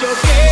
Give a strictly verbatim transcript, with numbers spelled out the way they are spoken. your game.